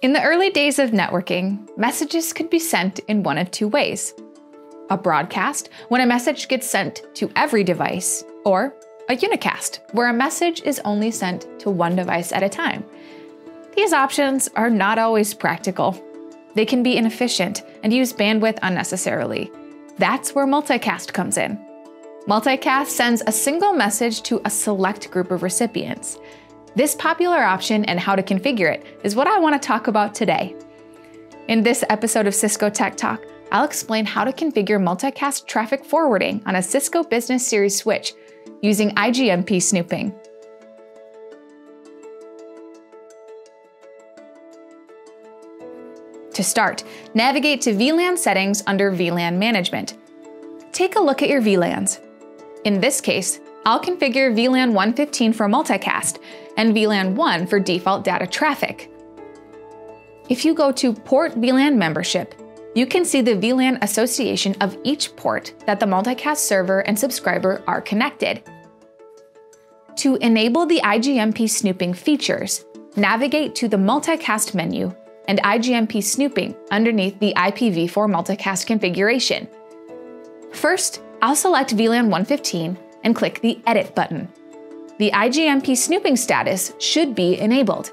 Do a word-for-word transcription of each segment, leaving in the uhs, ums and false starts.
In the early days of networking, messages could be sent in one of two ways. A broadcast, when a message gets sent to every device, or a unicast, where a message is only sent to one device at a time. These options are not always practical. They can be inefficient and use bandwidth unnecessarily. That's where multicast comes in. Multicast sends a single message to a select group of recipients. This popular option and how to configure it is what I want to talk about today. In this episode of Cisco Tech Talk, I'll explain how to configure multicast traffic forwarding on a Cisco Business Series switch using I G M P snooping. To start, navigate to V LAN settings under V LAN management. Take a look at your V LANs. In this case, I'll configure V LAN one fifteen for multicast and V LAN one for default data traffic. If you go to Port V LAN Membership, you can see the V LAN association of each port that the multicast server and subscriber are connected. To enable the I G M P snooping features, navigate to the multicast menu and I G M P snooping underneath the I P v four multicast configuration. First, I'll select V LAN one fifteen and click the Edit button. The I G M P snooping status should be enabled.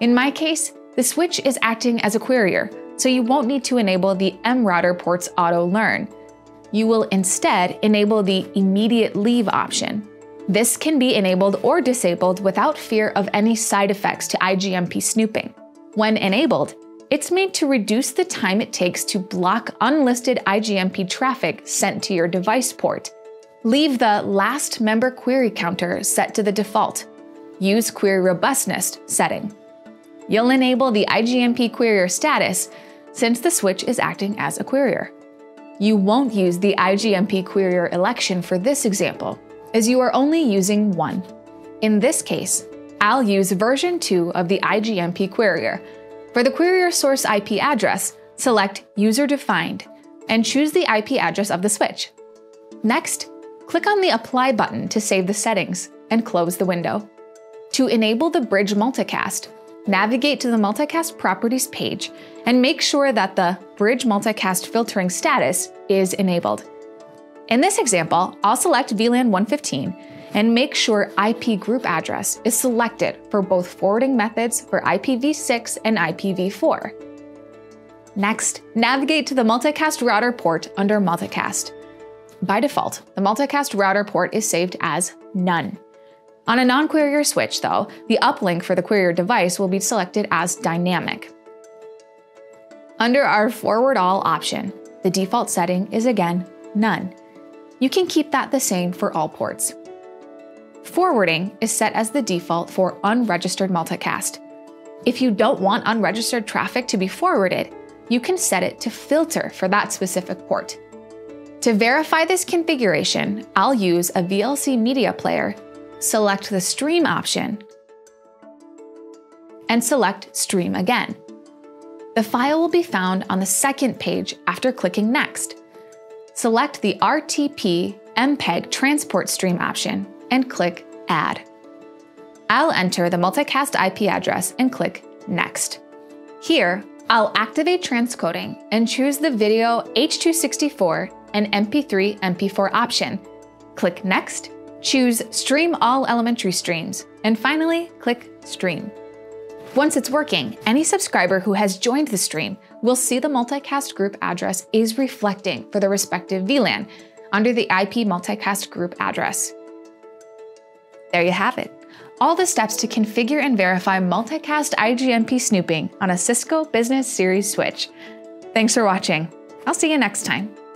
In my case, the switch is acting as a querier, so you won't need to enable the MRouter ports auto learn. You will instead enable the immediate leave option. This can be enabled or disabled without fear of any side effects to I G M P snooping. When enabled, it's made to reduce the time it takes to block unlisted I G M P traffic sent to your device port. Leave the last member query counter set to the default. Use query robustness setting. You'll enable the I G M P querier status since the switch is acting as a querier. You won't use the I G M P querier election for this example, as you are only using one. In this case, I'll use version two of the I G M P querier. For the querier source I P address, select User Defined and choose the I P address of the switch. Next, click on the Apply button to save the settings and close the window. To enable the bridge multicast, navigate to the Multicast Properties page and make sure that the Bridge Multicast Filtering status is enabled. In this example, I'll select V LAN one fifteen and make sure I P group address is selected for both forwarding methods for I P v six and I P v four. Next, navigate to the Multicast Router port under Multicast. By default, the Multicast Router port is saved as None. On a non-querier switch, though, the uplink for the querier device will be selected as Dynamic. Under our Forward All option, the default setting is again None. You can keep that the same for all ports. Forwarding is set as the default for unregistered multicast. If you don't want unregistered traffic to be forwarded, you can set it to filter for that specific port. To verify this configuration, I'll use a V L C media player. Select the Stream option, and select Stream again. The file will be found on the second page after clicking Next. Select the R T P M P E G Transport Stream option and click Add. I'll enter the multicast I P address and click Next. Here, I'll activate transcoding and choose the video H two sixty-four and M P three M P four option. Click Next. Choose Stream All Elementary Streams, and finally, click Stream. Once it's working, any subscriber who has joined the stream will see the multicast group address is reflecting for the respective V LAN under the I P multicast group address. There you have it. All the steps to configure and verify multicast I G M P snooping on a Cisco Business Series switch. Thanks for watching. I'll see you next time.